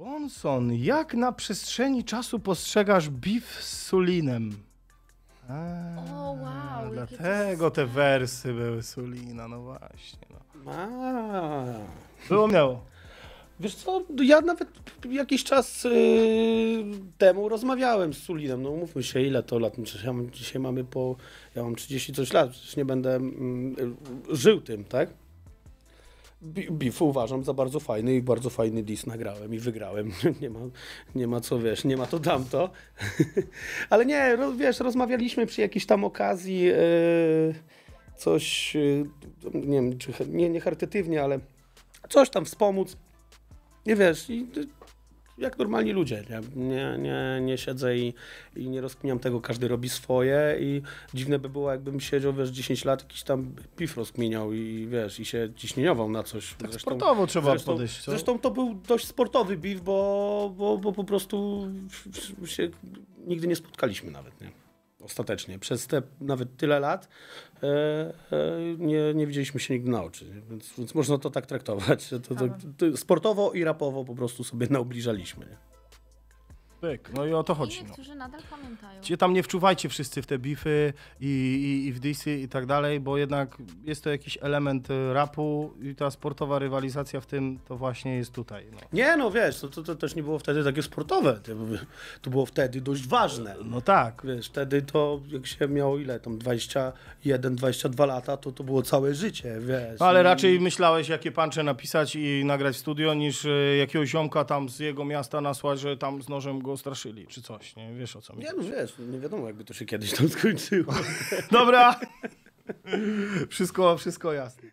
Bonson, jak na przestrzeni czasu postrzegasz beef z Sulinem? O, wow. Dlatego te wersy były Sulina, no właśnie. No. Było miało. Wiesz co, ja nawet jakiś czas temu rozmawiałem z Sulinem, no umówmy się, ile to lat, dzisiaj mamy ja mam 30 coś lat, przecież nie będę żył tym, tak? Beef uważam za bardzo fajny i bardzo fajny diss nagrałem i wygrałem. Nie ma co, wiesz, nie ma to tamto. Ale nie, wiesz, rozmawialiśmy przy jakiejś tam okazji, coś, nie wiem, czy nie charytatywnie, ale coś tam wspomóc. Nie wiesz, i jak normalni ludzie, nie siedzę i nie rozkminiam tego, każdy robi swoje i dziwne by było, jakbym siedział, wiesz, 10 lat, jakiś tam pif rozkminiał i wiesz, i się ciśnieniował na coś. Tak zresztą, sportowo trzeba podejść. Zresztą to był dość sportowy beef, bo po prostu się nigdy nie spotkaliśmy nawet, nie? Ostatecznie. Przez te nawet tyle lat nie widzieliśmy się nigdy na oczy, więc można to tak traktować. To sportowo i rapowo po prostu sobie naobliżaliśmy. Nie? Pyk, no i o to chodzi. I niektórzy nadal pamiętają. Tam nie wczuwajcie wszyscy w te bify i w disy i tak dalej, bo jednak jest to jakiś element rapu i ta sportowa rywalizacja w tym to właśnie jest tutaj. No. Nie no wiesz, to też nie było wtedy takie sportowe, to było wtedy dość ważne. No tak. Wiesz, wtedy to jak się miało ile tam 21, 22 lata, to było całe życie, wiesz. No, ale raczej myślałeś jakie punche napisać i nagrać w studio niż jakiegoś ziomka tam z jego miasta nasłać, że tam z nożem go straszyli, czy coś, nie? Wiesz o co mi chodzi. Nie, no wiesz, nie wiadomo, jakby to się kiedyś tam skończyło. Dobra. Wszystko jasne.